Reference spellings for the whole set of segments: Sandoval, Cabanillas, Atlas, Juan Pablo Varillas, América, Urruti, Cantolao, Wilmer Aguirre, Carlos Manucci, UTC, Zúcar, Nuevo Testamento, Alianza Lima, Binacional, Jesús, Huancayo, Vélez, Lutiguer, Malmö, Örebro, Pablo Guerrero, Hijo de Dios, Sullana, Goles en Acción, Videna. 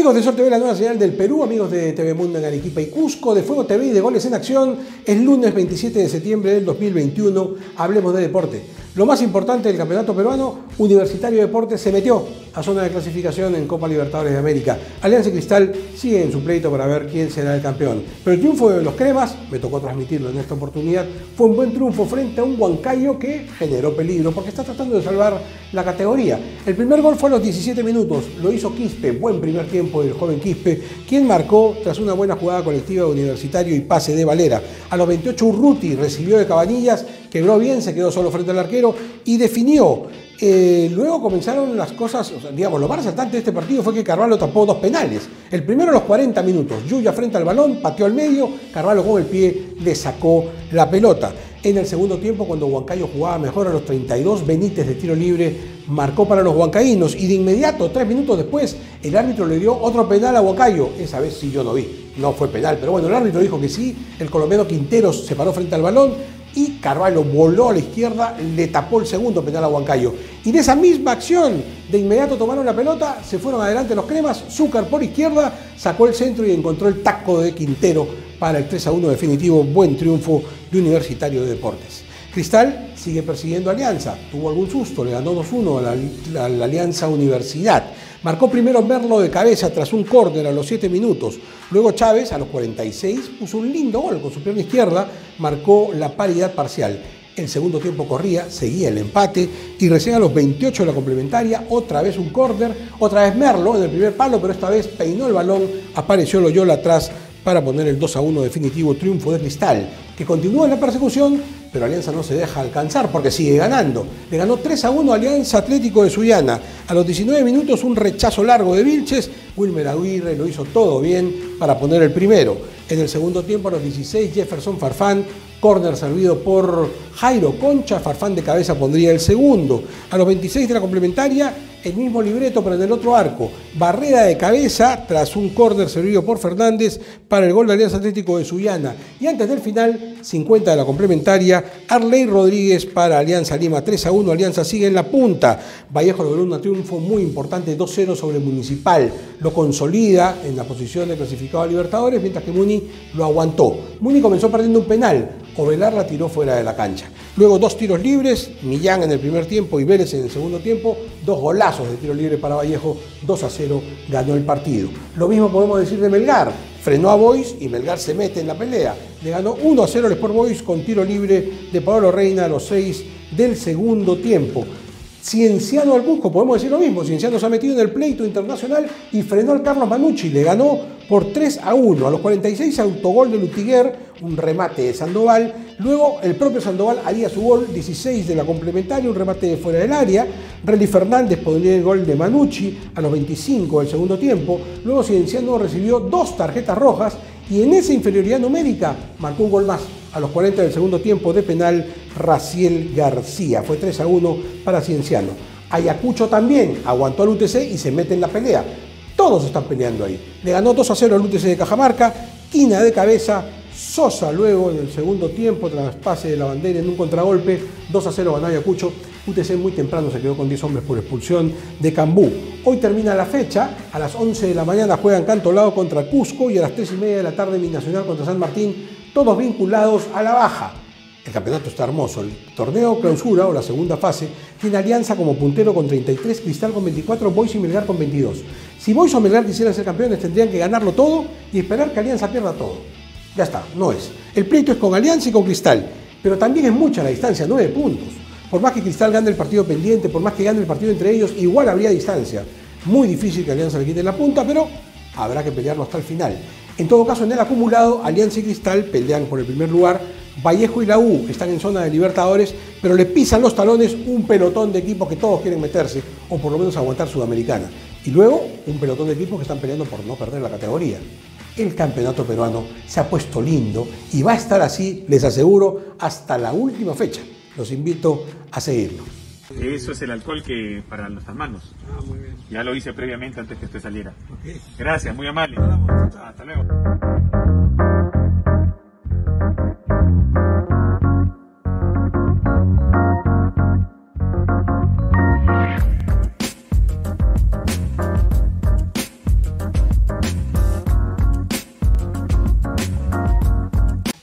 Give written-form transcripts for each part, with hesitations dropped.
Amigos de Sol TV, la nueva señal del Perú, amigos de TV Mundo en Arequipa y Cusco, de Fuego TV y de Goles en Acción, es lunes 27 de septiembre del 2021, hablemos de deporte. Lo más importante del campeonato peruano, Universitario Deportes se metió a zona de clasificación en Copa Libertadores de América. Alianza Cristal sigue en su pleito para ver quién será el campeón. Pero el triunfo de los cremas, me tocó transmitirlo en esta oportunidad, fue un buen triunfo frente a un Huancayo que generó peligro porque está tratando de salvar la categoría. El primer gol fue a los 17 minutos, lo hizo Quispe, buen primer tiempo del joven Quispe, quien marcó tras una buena jugada colectiva de Universitario y pase de Valera. A los 28 Urruti recibió de Cabanillas, quebró bien, se quedó solo frente al arquero y definió. Luego comenzaron las cosas, digamos, lo más resaltante de este partido fue que Carvalho tapó dos penales. El primero a los 40 minutos, Yuya frente al balón, pateó al medio, Carvalho con el pie le sacó la pelota. En el segundo tiempo, cuando Huancayo jugaba mejor, a los 32, Benítez de tiro libre marcó para los huancaínos y de inmediato, 3 minutos después, el árbitro le dio otro penal a Huancayo. Esa vez sí yo no vi, no fue penal, pero bueno, el árbitro dijo que sí. El colombiano Quinteros se paró frente al balón y Carvalho voló a la izquierda, le tapó el segundo penal a Huancayo. Y en esa misma acción, de inmediato tomaron la pelota, se fueron adelante los cremas, Zúcar por izquierda, sacó el centro y encontró el taco de Quintero para el 3-1 definitivo. Buen triunfo de Universitario de Deportes. Cristal sigue persiguiendo a Alianza, tuvo algún susto, le ganó 2-1 a la Alianza Universidad. Marcó primero Merlo de cabeza tras un córner a los 7 minutos. Luego Chávez a los 46 puso un lindo gol con su pierna izquierda, marcó la paridad parcial. El segundo tiempo corría, seguía el empate y recién a los 28 de la complementaria, otra vez un córner, otra vez Merlo en el primer palo, pero esta vez peinó el balón, apareció Loyola atrás para poner el 2-1 definitivo, triunfo de Cristal, que continúa en la persecución, pero Alianza no se deja alcanzar porque sigue ganando. Le ganó 3-1 a Alianza Atlético de Sullana. A los 19 minutos un rechazo largo de Vilches, Wilmer Aguirre lo hizo todo bien para poner el primero. En el segundo tiempo a los 16 Jefferson Farfán, córner servido por Jairo Concha, Farfán de cabeza pondría el segundo. A los 26 de la complementaria el mismo libreto pero en el otro arco, Barrera de cabeza tras un córner servido por Fernández para el gol de Alianza Atlético de Sullana. Y antes del final, 50 de la complementaria, Arley Rodríguez para Alianza Lima, 3-1, Alianza sigue en la punta. Vallejo logró un triunfo muy importante, 2-0 sobre Municipal, lo consolida en la posición de clasificado a Libertadores, mientras que Muni lo aguantó. Muni comenzó perdiendo un penal, Ovelar la tiró fuera de la cancha. Luego 2 tiros libres, Millán en el primer tiempo y Vélez en el segundo tiempo, 2 golazos de tiro libre para Vallejo, 2-0 ganó el partido. Lo mismo podemos decir de Melgar, frenó a Boys y Melgar se mete en la pelea. Le ganó 1-0 al Sport Boys con tiro libre de Pablo Reina a los 6 del segundo tiempo. Cienciano al Cusco, podemos decir lo mismo, Cienciano se ha metido en el pleito internacional y frenó al Carlos Manucci, le ganó por 3-1, a los 46 autogol de Lutiguer, un remate de Sandoval, luego el propio Sandoval haría su gol, 16 de la complementaria, un remate de fuera del área, Relly Fernández pondría el gol de Manucci a los 25 del segundo tiempo, luego Cienciano recibió 2 tarjetas rojas y en esa inferioridad numérica marcó un gol más. A los 40 del segundo tiempo de penal, Raciel García. Fue 3-1 para Cienciano. Ayacucho también aguantó al UTC y se mete en la pelea. Todos están peleando ahí. Le ganó 2-0 al UTC de Cajamarca. Quina de cabeza, Sosa luego en el segundo tiempo, tras pase de la bandera en un contragolpe. 2-0 ganó Ayacucho. UTC muy temprano se quedó con 10 hombres por expulsión de Cambú. Hoy termina la fecha, a las 11 de la mañana juegan Cantolao contra Cusco y a las 3:30 de la tarde Binacional contra San Martín, todos vinculados a la baja. El campeonato está hermoso, el torneo clausura o la segunda fase tiene Alianza como puntero con 33, Cristal con 24, Boys y Melgar con 22. Si Boys o Melgar quisieran ser campeones tendrían que ganarlo todo y esperar que Alianza pierda todo. Ya está, no es. El pleito es con Alianza y con Cristal, pero también es mucha la distancia, 9 puntos. Por más que Cristal gane el partido pendiente, por más que gane el partido entre ellos, igual habría distancia. Muy difícil que Alianza le quite la punta, pero habrá que pelearlo hasta el final. En todo caso, en el acumulado, Alianza y Cristal pelean por el primer lugar. Vallejo y la U están en zona de Libertadores, pero le pisan los talones un pelotón de equipos que todos quieren meterse, o por lo menos aguantar Sudamericana. Y luego, un pelotón de equipos que están peleando por no perder la categoría. El campeonato peruano se ha puesto lindo y va a estar así, les aseguro, hasta la última fecha. Los invito a seguirlo. Eso es el alcohol que para los manos. Ah, muy bien. Ya lo hice previamente antes que usted saliera. Okay. Gracias, muy amable. Hasta luego.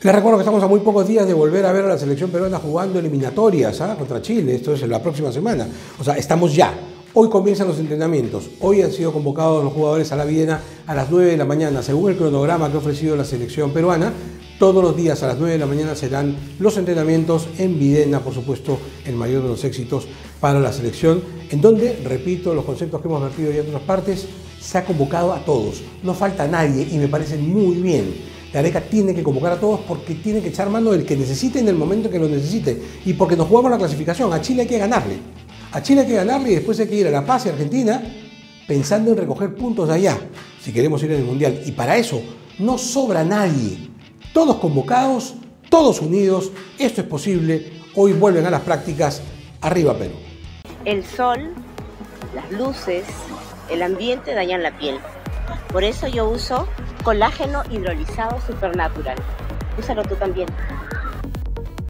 Les recuerdo que estamos a muy pocos días de volver a ver a la selección peruana jugando eliminatorias contra Chile. Esto es la próxima semana. O sea, estamos ya. Hoy comienzan los entrenamientos. Hoy han sido convocados los jugadores a la Videna a las 9 de la mañana. Según el cronograma que ha ofrecido la selección peruana, todos los días a las 9 de la mañana serán los entrenamientos en Videna, por supuesto, el mayor de los éxitos para la selección, en donde, repito, los conceptos que hemos vertido ya en otras partes, se ha convocado a todos. No falta nadie y me parece muy bien. La Areca tiene que convocar a todos porque tiene que echar mano del que necesite en el momento que lo necesite y porque nos jugamos la clasificación. A Chile hay que ganarle. A Chile hay que ganarle y después hay que ir a La Paz y Argentina pensando en recoger puntos de allá si queremos ir al Mundial. Y para eso no sobra nadie. Todos convocados, todos unidos. Esto es posible. Hoy vuelven a las prácticas. Arriba Perú. El sol, las luces, el ambiente dañan la piel. Por eso yo uso colágeno hidrolizado Supernatural. Úsalo tú también.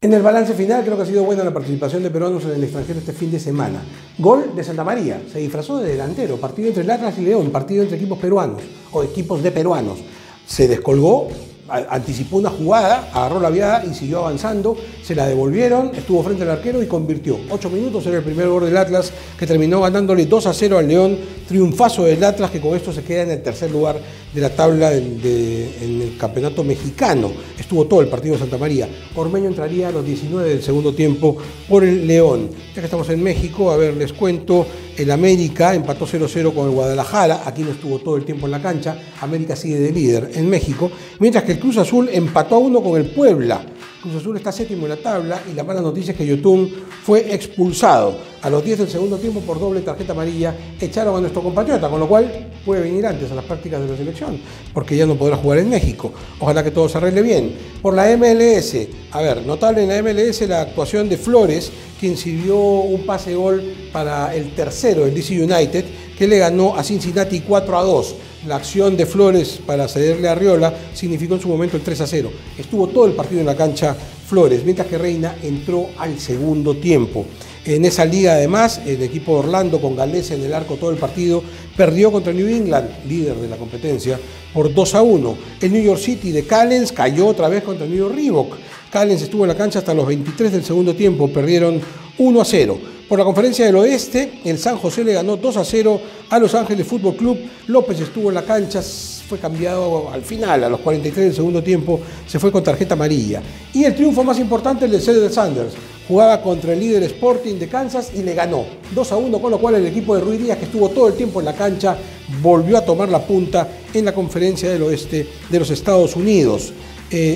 En el balance final creo que ha sido buena la participación de peruanos en el extranjero este fin de semana. Gol de Santa María, se disfrazó de delantero, partido entre el Atlas y León, partido entre equipos peruanos o equipos de peruanos. Se descolgó, anticipó una jugada, agarró la viada y siguió avanzando, se la devolvieron, estuvo frente al arquero y convirtió. 8 minutos era el primer gol del Atlas que terminó ganándole 2-0 al León. Triunfazo del Atlas que con esto se queda en el tercer lugar de la tabla en el campeonato mexicano. Estuvo todo el partido de Santa María. Ormeño entraría a los 19 del segundo tiempo por el León. Ya que estamos en México, a ver, les cuento, el América empató 0-0 con el Guadalajara. Aquí no estuvo todo el tiempo en la cancha. América sigue de líder en México. Mientras que el Cruz Azul empató a 1 con el Puebla. Cruz Azul está séptimo en la tabla y la mala noticia es que Yotun fue expulsado a los 10 del segundo tiempo por doble tarjeta amarilla. Echaron a nuestro compatriota, con lo cual puede venir antes a las prácticas de la selección porque ya no podrá jugar en México. Ojalá que todo se arregle bien. Por la MLS, a ver, notable en la MLS la actuación de Flores, quien sirvió un pase gol para el tercero del DC United, que le ganó a Cincinnati 4-2. La acción de Flores para cederle a Arriola significó en su momento el 3-0. Estuvo todo el partido en la cancha Flores, mientras que Reina entró al segundo tiempo. En esa liga, además, el equipo de Orlando, con Galese en el arco todo el partido, perdió contra New England, líder de la competencia, por 2-1. El New York City de Callens cayó otra vez contra el New York Reebok. Callens estuvo en la cancha hasta los 23 del segundo tiempo, perdieron 1-0. Por la Conferencia del Oeste, el San José le ganó 2-0 a Los Ángeles Fútbol Club. López estuvo en la cancha, fue cambiado al final, a los 43 del segundo tiempo, se fue con tarjeta amarilla. Y el triunfo más importante, el de Cedric Sanders. Jugaba contra el líder Sporting de Kansas y le ganó 2-1, con lo cual el equipo de Ruiz Díaz, que estuvo todo el tiempo en la cancha, volvió a tomar la punta en la Conferencia del Oeste de los Estados Unidos.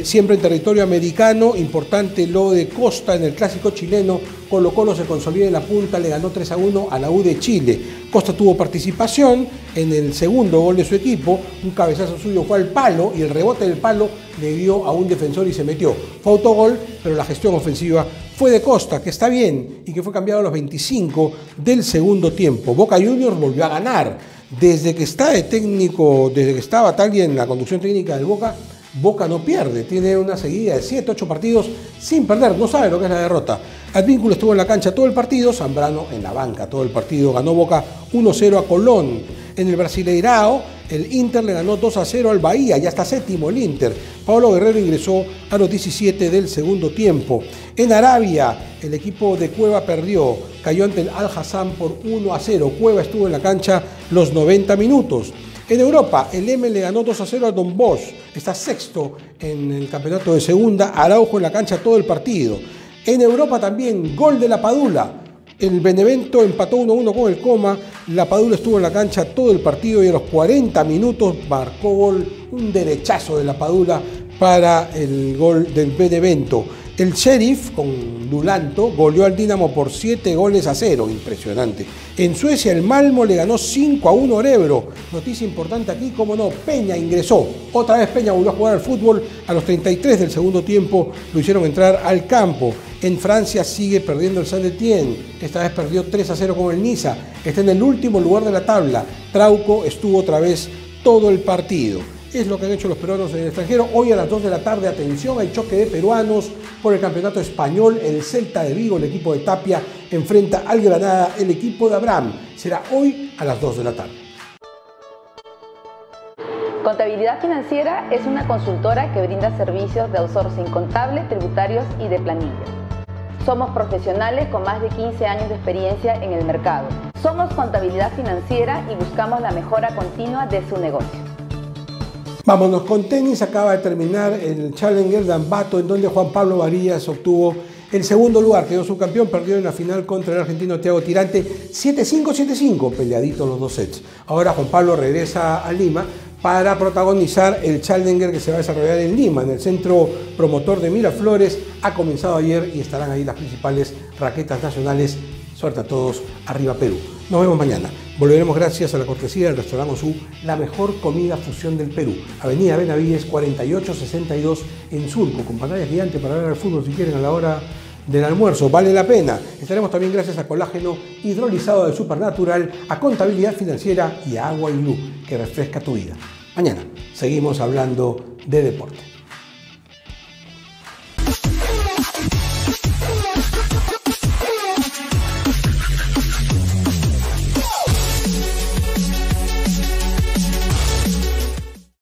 Siempre en territorio americano, importante lo de Costa en el clásico chileno. Colo Colo se consolida en la punta, le ganó 3-1 a la U de Chile. Costa tuvo participación en el segundo gol de su equipo, un cabezazo suyo fue al palo y el rebote del palo le dio a un defensor y se metió. Fue autogol, pero la gestión ofensiva fue de Costa, que está bien y que fue cambiado a los 25 del segundo tiempo. Boca Juniors volvió a ganar. Desde que estaba Taglia en la conducción técnica del Boca, Boca no pierde, tiene una seguida de 7-8 partidos sin perder, no sabe lo que es la derrota. Advínculo estuvo en la cancha todo el partido, Zambrano en la banca todo el partido. Ganó Boca 1-0 a Colón. En el Brasileirao, el Inter le ganó 2-0 al Bahía, ya está séptimo el Inter. Pablo Guerrero ingresó a los 17 del segundo tiempo. En Arabia, el equipo de Cueva perdió, cayó ante el Al-Hassan por 1-0. Cueva estuvo en la cancha los 90 minutos. En Europa, el M le ganó 2-0 a Don Bosch. Está sexto en el campeonato de segunda. Araujo en la cancha todo el partido. En Europa también, gol de la Padula. El Benevento empató 1-1 con el Coma. La Padula estuvo en la cancha todo el partido y a los 40 minutos marcó gol. Un derechazo de la Padula para el gol del Benevento. El Sheriff, con Dulanto, goleó al Dinamo por 7-0. Impresionante. En Suecia, el Malmo le ganó 5-1 a Örebro. Noticia importante aquí, como no, Peña ingresó. Otra vez Peña volvió a jugar al fútbol. A los 33 del segundo tiempo lo hicieron entrar al campo. En Francia sigue perdiendo el Saint-Étienne. Esta vez perdió 3-0 con el Niza. Está en el último lugar de la tabla. Trauco estuvo otra vez todo el partido. Es lo que han hecho los peruanos en el extranjero. Hoy a las 2 de la tarde, atención, hay choque de peruanos por el campeonato español. El Celta de Vigo, el equipo de Tapia, enfrenta al Granada, el equipo de Abraham. Será hoy a las 2 de la tarde. Contabilidad Financiera es una consultora que brinda servicios de outsourcing contable, tributarios y de planilla. Somos profesionales con más de 15 años de experiencia en el mercado. Somos Contabilidad Financiera y buscamos la mejora continua de su negocio. Vámonos con tenis. Acaba de terminar el Challenger de Ambato, en donde Juan Pablo Varillas obtuvo el segundo lugar, quedó subcampeón, perdió en la final contra el argentino Thiago Tirante 7-5, 7-5, peleaditos los dos sets. Ahora Juan Pablo regresa a Lima para protagonizar el Challenger que se va a desarrollar en Lima, en el centro promotor de Miraflores. Ha comenzado ayer y estarán ahí las principales raquetas nacionales. Suerte a todos, arriba Perú. Nos vemos mañana. Volveremos gracias a la cortesía del restaurante Osu, la mejor comida fusión del Perú. Avenida Benavides 4862 en Surco, con pantalla gigante para ver al fútbol si quieren a la hora del almuerzo. Vale la pena. Estaremos también gracias a colágeno hidrolizado del Supernatural, a contabilidad financiera y a agua y luz que refresca tu vida. Mañana seguimos hablando de deporte.